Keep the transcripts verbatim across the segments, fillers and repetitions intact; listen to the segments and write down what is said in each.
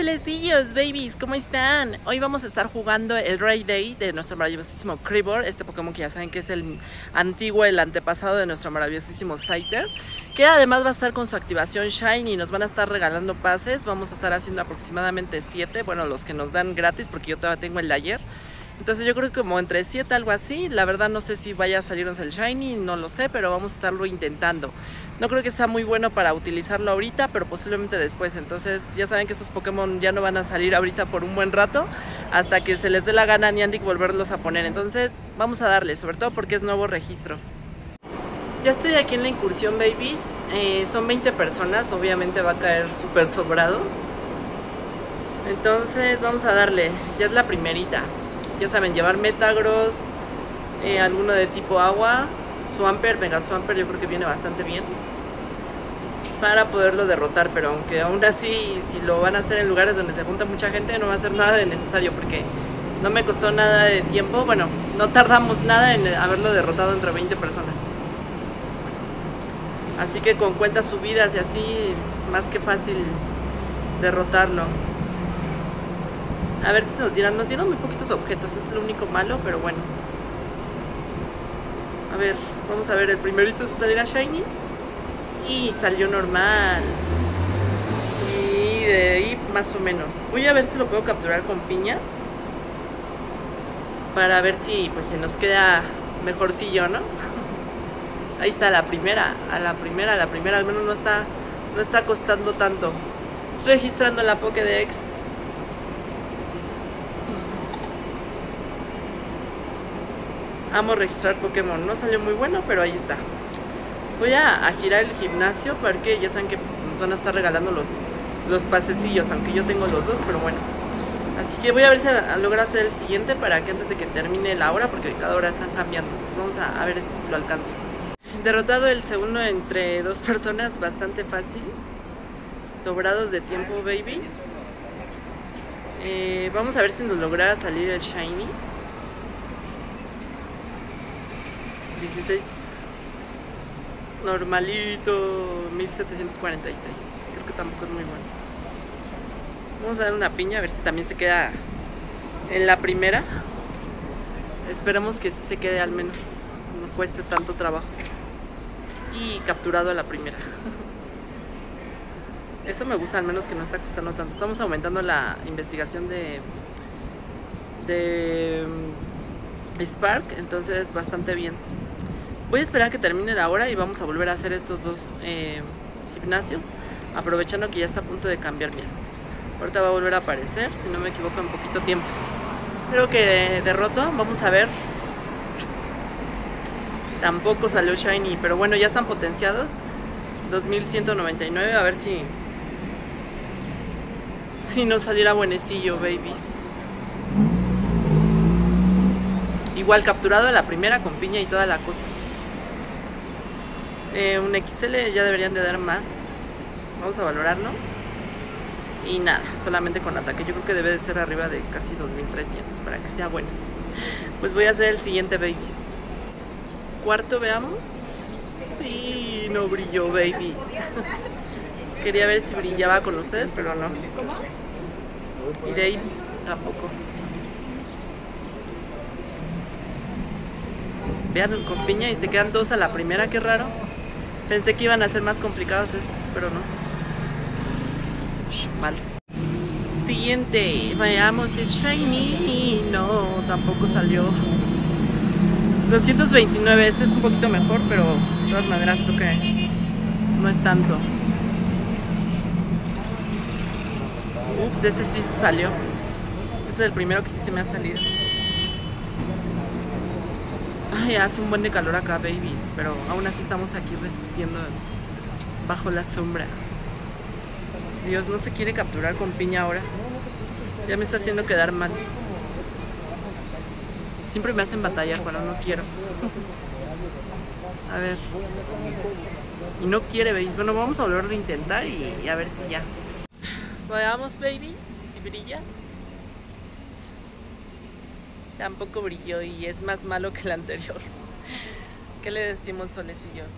Celecillos, babies, ¿cómo están? Hoy vamos a estar jugando el Raid Day de nuestro maravillosísimo Kleavor, este Pokémon que ya saben que es el antiguo, el antepasado de nuestro maravillosísimo Scyther, que además va a estar con su activación Shiny. Nos van a estar regalando pases, vamos a estar haciendo aproximadamente siete, bueno, los que nos dan gratis porque yo todavía tengo el de ayer. Entonces yo creo que como entre siete, algo así. La verdad no sé si vaya a salirnos el Shiny, no lo sé, pero vamos a estarlo intentando. No creo que sea muy bueno para utilizarlo ahorita, pero posiblemente después. Entonces ya saben que estos Pokémon ya no van a salir ahorita por un buen rato, hasta que se les dé la gana a Niantic volverlos a poner. Entonces vamos a darle, sobre todo porque es nuevo registro. Ya estoy aquí en la incursión, babies. Eh, son veinte personas, obviamente va a caer súper sobrados. Entonces vamos a darle, ya es la primerita. Ya saben, llevar Metagross, eh, alguno de tipo agua, Swampert, venga, Swampert yo creo que viene bastante bien para poderlo derrotar, pero aunque aún así, si lo van a hacer en lugares donde se junta mucha gente, no va a ser nada de necesario porque no me costó nada de tiempo, bueno, no tardamos nada en haberlo derrotado entre veinte personas. Así que con cuentas subidas y así, más que fácil derrotarlo. A ver si nos dieron, nos dieron muy poquitos objetos, es lo único malo, pero bueno. A ver, vamos a ver, el primerito se salió a Shiny y salió normal. Y de ahí más o menos. Voy a ver si lo puedo capturar con piña para ver si pues se nos queda mejorcillo, ¿no? Ahí está la primera, a la primera, a la primera, al menos no está, no está costando tanto. Registrando la Pokédex. Amo registrar Pokémon, no salió muy bueno, pero ahí está. Voy a, a girar el gimnasio porque ya saben que pues, nos van a estar regalando los, los pasecillos, aunque yo tengo los dos, pero bueno. Así que voy a ver si logro hacer el siguiente para que antes de que termine la hora, porque cada hora están cambiando. Entonces vamos a, a ver este si lo alcanzo. Derrotado el segundo entre dos personas, bastante fácil. Sobrados de tiempo, babies. Eh, vamos a ver si nos logra salir el Shiny. dieciséis, normalito, mil setecientos cuarenta y seis, creo que tampoco es muy bueno. Vamos a dar una piña a ver si también se queda en la primera. Esperemos que sí se quede, al menos no cueste tanto trabajo. Y capturado a la primera. Eso me gusta, al menos que no está costando tanto. Estamos aumentando la investigación de... de... Spark, entonces bastante bien. Voy a esperar a que termine la hora y vamos a volver a hacer estos dos eh, gimnasios, aprovechando que ya está a punto de cambiar. Bien, ahorita va a volver a aparecer, si no me equivoco, en poquito tiempo. Creo que derroto, vamos a ver. Tampoco salió Shiny, pero bueno, ya están potenciados. dos mil ciento noventa y nueve, a ver si... si no saliera buenecillo, babies. Igual capturado a la primera con piña y toda la cosa. Eh, un equis ele ya deberían de dar más. Vamos a valorarlo. Y nada, solamente con ataque. Yo creo que debe de ser arriba de casi dos mil trescientos para que sea bueno. Pues voy a hacer el siguiente, babies. Cuarto, veamos. Sí, no brilló, babies. Quería ver si brillaba con ustedes, pero no. Y de ahí tampoco. Vean, con piña y se quedan todos a la primera, qué raro. Pensé que iban a ser más complicados estos, pero no. Ush, mal. Siguiente, veamos si es Shiny. No, tampoco salió. doscientos veintinueve, este es un poquito mejor, pero de todas maneras creo que no es tanto. Ups, este sí salió. Este es el primero que sí se me ha salido. Ay, hace un buen de calor acá, babies, pero aún así estamos aquí resistiendo bajo la sombra. Dios, no se quiere capturar con piña ahora. Ya me está haciendo quedar mal. Siempre me hacen batallar cuando no quiero. A ver. Y no quiere, babies. Bueno, vamos a volver a intentar y, y a ver si ya. Veamos, babies, si brilla. Tampoco brilló y es más malo que el anterior. ¿Qué le decimos, solecillos?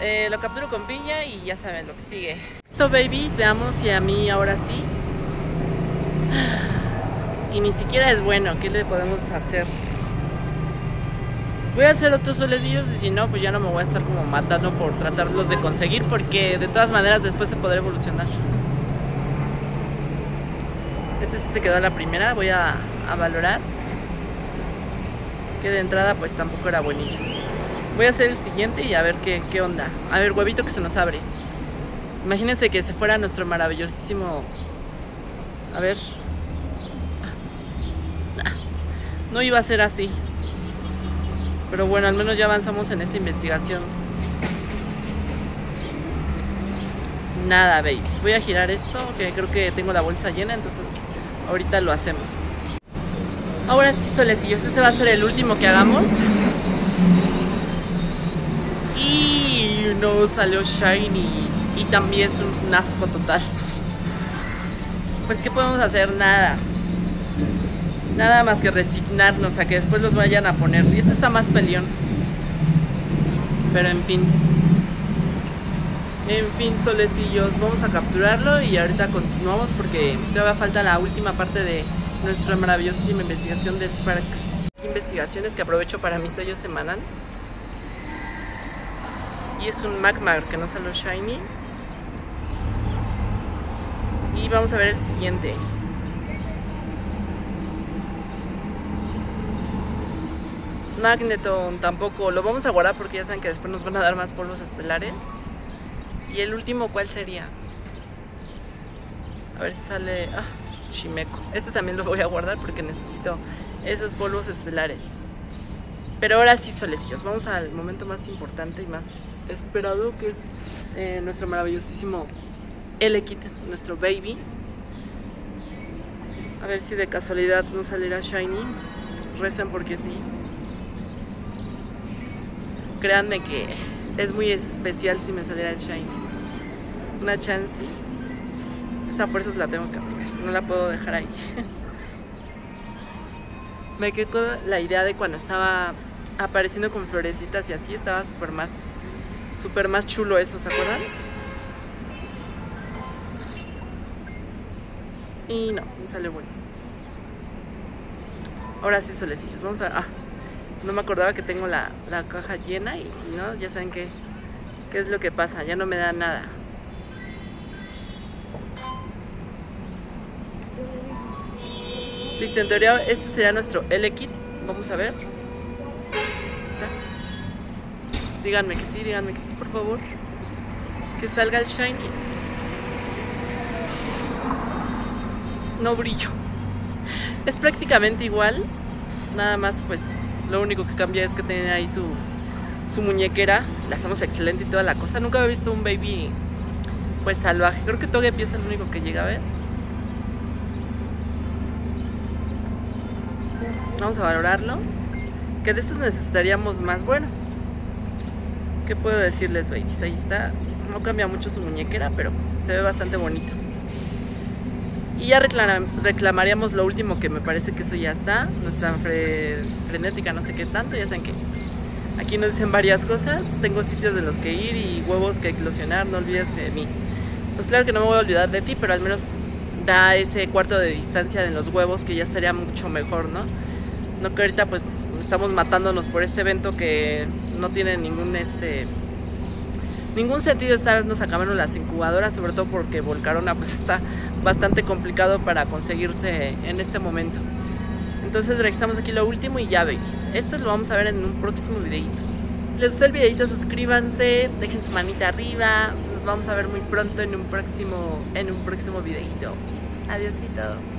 Eh, lo capturo con piña y ya saben lo que sigue. Esto, babies, veamos si a mí ahora sí y ni siquiera es bueno. ¿Qué le podemos hacer? Voy a hacer otros solecillos y si no, pues ya no me voy a estar como matando por tratarlos de conseguir, porque de todas maneras después se podrá evolucionar. Este se quedó a la primera, voy a, a valorar. Que de entrada pues tampoco era buenillo. Voy a hacer el siguiente y a ver qué, qué onda. A ver, huevito que se nos abre. Imagínense que se fuera nuestro maravillosísimo... A ver... No iba a ser así. Pero bueno, al menos ya avanzamos en esta investigación. Nada, babes. Voy a girar esto, que creo que tengo la bolsa llena, entonces ahorita lo hacemos. Ahora sí, solecillos, este va a ser el último que hagamos. Y no salió shiny. Y también es un asco total. Pues ¿qué podemos hacer? Nada. Nada más que resignarnos a que después los vayan a poner. Y este está más peleón. Pero en fin. En fin, solecillos. Vamos a capturarlo y ahorita continuamos porque todavía falta la última parte de nuestra maravillosísima investigación de Spark. Investigaciones que aprovecho para mi sello semanal. Y es un Magmar que no salió shiny. Y vamos a ver el siguiente. Magneton tampoco, lo vamos a guardar porque ya saben que después nos van a dar más polvos estelares. Y el último, ¿cuál sería? A ver si sale... Ah, Chimeco. Este también lo voy a guardar porque necesito esos polvos estelares. Pero ahora sí, solecillos, vamos al momento más importante y más esperado, que es eh, nuestro maravillosísimo Elekid, nuestro baby. A ver si de casualidad no saliera shiny. Recen porque sí. Créanme que es muy especial si me saliera el shiny. Una chance. Esa fuerza la tengo que aplicar, no la puedo dejar ahí. Me quedé con la idea de cuando estaba apareciendo con florecitas y así, estaba súper más, súper más chulo eso, ¿se acuerdan? Y no, me sale bueno. Ahora sí, solecillos, vamos a... Ah. No me acordaba que tengo la, la caja llena y si no, ya saben qué qué es lo que pasa, ya no me da nada. Listo, en teoría este será nuestro Elekid, vamos a ver. ¿Está? Díganme que sí, díganme que sí, por favor. Que salga el shiny. No brillo. Es prácticamente igual, nada más pues... Lo único que cambia es que tiene ahí su, su muñequera. La hacemos excelente y toda la cosa. Nunca había visto un baby pues salvaje. Creo que Togepi es el único que llega a ver. Vamos a valorarlo. Que de estos necesitaríamos más. Bueno, ¿qué puedo decirles, babies? Ahí está. No cambia mucho su muñequera, pero se ve bastante bonito. Y ya reclam reclamaríamos lo último, que me parece que eso ya está. Nuestra fre frenética no sé qué tanto. Ya saben que aquí nos dicen varias cosas. Tengo sitios de los que ir y huevos que eclosionar. No olvides de mí. Pues claro que no me voy a olvidar de ti, pero al menos da ese cuarto de distancia de los huevos, que ya estaría mucho mejor, ¿no? No que ahorita pues estamos matándonos por este evento que no tiene ningún este... Ningún sentido estarnos acabando las incubadoras, sobre todo porque Volcarona pues está bastante complicado para conseguirse en este momento. Entonces registramos aquí lo último y ya veis. Esto lo vamos a ver en un próximo videito. ¿Les gustó el videito? Suscríbanse, dejen su manita arriba. Nos vamos a ver muy pronto en un próximo, en un próximo videito. Adiósito.